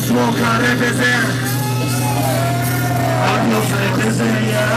Smoke out everything. I know for everything, yeah.